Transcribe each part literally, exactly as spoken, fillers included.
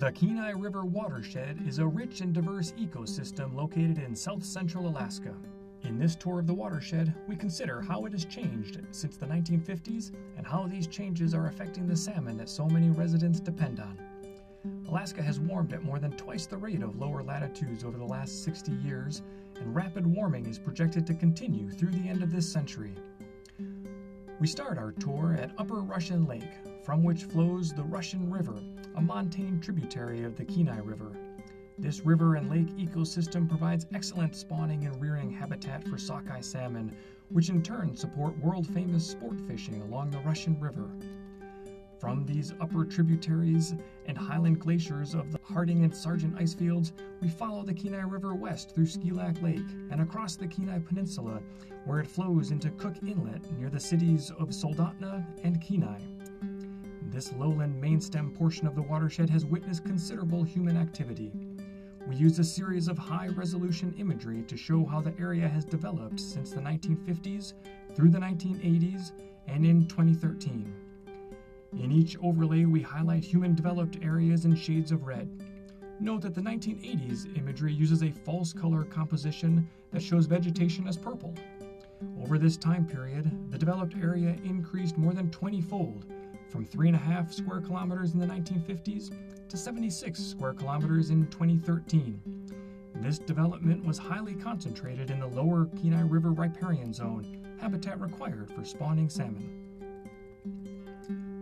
The Kenai River watershed is a rich and diverse ecosystem located in south-central Alaska. In this tour of the watershed, we consider how it has changed since the nineteen fifties and how these changes are affecting the salmon that so many residents depend on. Alaska has warmed at more than twice the rate of lower latitudes over the last sixty years, and rapid warming is projected to continue through the end of this century. We start our tour at Upper Russian Lake, from which flows the Russian River, a montane tributary of the Kenai River. This river and lake ecosystem provides excellent spawning and rearing habitat for sockeye salmon, which in turn support world-famous sport fishing along the Russian River. From these upper tributaries and highland glaciers of the Harding and Sargent Icefields, we follow the Kenai River west through Skilak Lake and across the Kenai Peninsula, where it flows into Cook Inlet near the cities of Soldotna and Kenai. This lowland mainstem portion of the watershed has witnessed considerable human activity. We used a series of high-resolution imagery to show how the area has developed since the nineteen fifties, through the nineteen eighties, and in twenty thirteen. In each overlay, we highlight human-developed areas in shades of red. Note that the nineteen eighties imagery uses a false color composition that shows vegetation as purple. Over this time period, the developed area increased more than twenty-fold, from three point five square kilometers in the nineteen fifties to seventy-six square kilometers in twenty thirteen. This development was highly concentrated in the lower Kenai River riparian zone, habitat required for spawning salmon.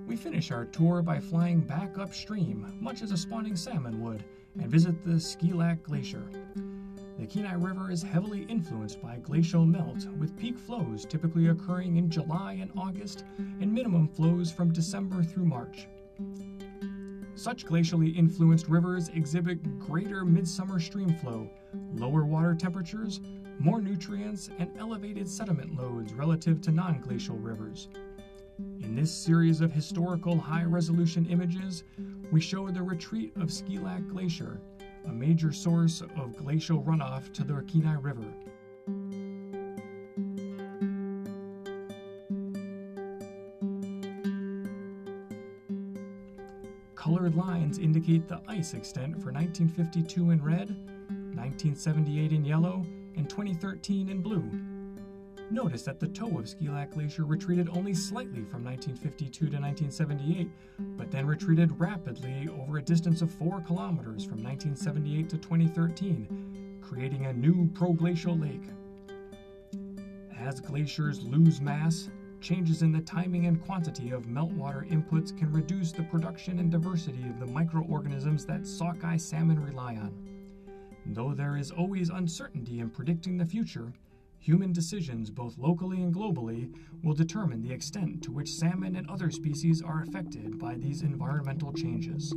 We finish our tour by flying back upstream, much as a spawning salmon would, and visit the Skilak Glacier. The Kenai River is heavily influenced by glacial melt, with peak flows typically occurring in July and August, and minimum flows from December through March. Such glacially influenced rivers exhibit greater midsummer stream flow, lower water temperatures, more nutrients, and elevated sediment loads relative to non-glacial rivers. In this series of historical high-resolution images, we show the retreat of Skilak Glacier, a major source of glacial runoff to the Kenai River. Colored lines indicate the ice extent for nineteen fifty-two in red, nineteen seventy-eight in yellow, and twenty thirteen in blue. Notice that the toe of Skilak Glacier retreated only slightly from nineteen fifty-two to nineteen seventy-eight, but then retreated rapidly over a distance of four kilometers from nineteen seventy-eight to twenty thirteen, creating a new proglacial lake. As glaciers lose mass, changes in the timing and quantity of meltwater inputs can reduce the production and diversity of the microorganisms that sockeye salmon rely on. Though there is always uncertainty in predicting the future, human decisions, both locally and globally, will determine the extent to which salmon and other species are affected by these environmental changes.